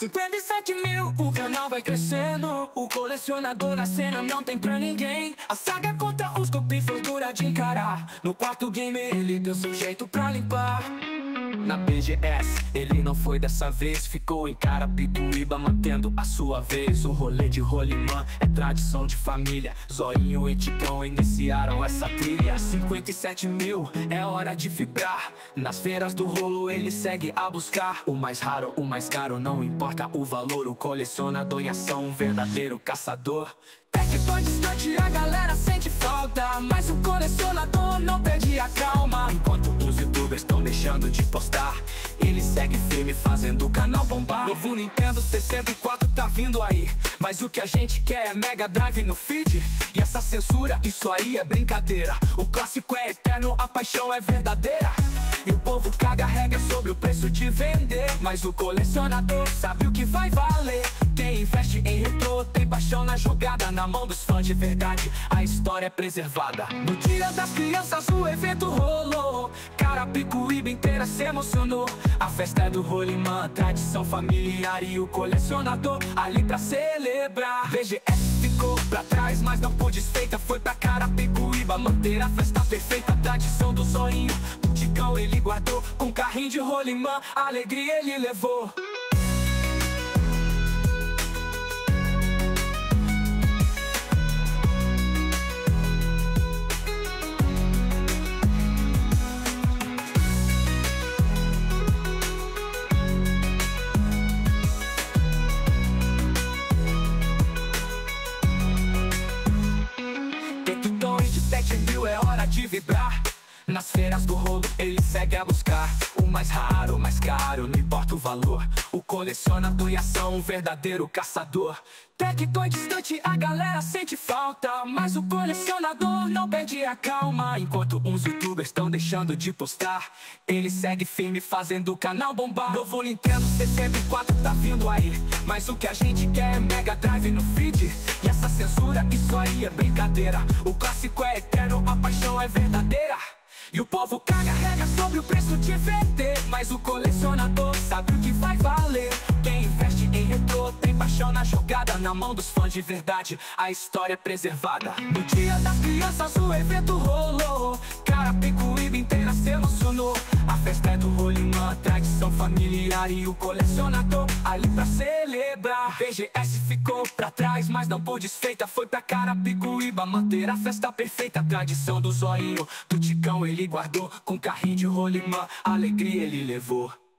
57 mil, o canal vai crescendo. O colecionador na cena não tem pra ninguém. A saga conta os copy foi dura de encarar. No quarto gamer ele deu seu jeito pra limpar. Na PGS, ele não foi dessa vez. Ficou em Carapicuíba, mantendo a sua vez. O rolê de rolimã é tradição de família. Zóinho e Titão iniciaram essa trilha. 57 mil, é hora de vibrar. Nas feiras do rolo ele segue a buscar. O mais raro, o mais caro, não importa o valor. O colecionador em ação, um verdadeiro caçador. Até que foi distante, a galera sente falta, mas o colecionador não perde a calma. Enquanto os youtubers estão deixando de postar, ele segue firme fazendo o canal bombar. Novo Nintendo 64 tá vindo aí, mas o que a gente quer é Mega Drive no feed. E essa censura, isso aí é brincadeira. O clássico é eterno, a paixão é verdadeira. E o povo caga regra sobre o preço de vender, mas o colecionador sabe o que vai valer. Quem investe em retrô tem paixão na jogada. Na mão dos fãs de verdade, a história é preservada. No dia das crianças o evento rolou, Carapicuíba inteira se emocionou. A festa é do rolimã, tradição familiar, e o colecionador ali pra celebrar. BGS ficou pra trás, mas não por desfeita. Foi pra Carapicuíba manter a festa perfeita. Tradição do Zóinho, o Ticão ele guardou. Com carrinho de rolimã, a alegria ele levou. É hora de vibrar. Nas feiras do rolo ele segue a buscar. O mais raro, o mais caro, não importa o valor. O colecionador em ação, um verdadeiro caçador. Até que tô distante, a galera sente falta, mas o colecionador não perde a calma. Enquanto uns youtubers estão deixando de postar, ele segue firme fazendo o canal bombar. Novo Nintendo 64 tá vindo aí, mas o que a gente quer é Mega Drive no feed. E essa censura, isso aí é brincadeira. O clássico é eterno, a paixão é verdadeira. E o povo caga regra sobre o preço de vender, mas o colecionador sabe o que vai valer. Quem investe em retrô tem paixão na jogada. Na mão dos fãs de verdade, a história é preservada. No dia das crianças o evento rolou, Carapicuíba inteira se emocionou. A festa é do rolimã, tradição familiar, e o colecionador ali pra celebrar. BGS ficou pra trás, mas não por desfeita. Foi pra Carapicuíba manter a festa perfeita. Tradição do Zóinho, do Ticão ele guardou. Com carrinho de rolimã, alegria ele levou.